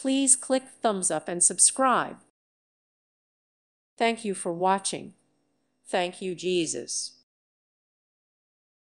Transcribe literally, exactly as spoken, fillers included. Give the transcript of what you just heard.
Please click thumbs up and subscribe. Thank you for watching. Thank you, Jesus.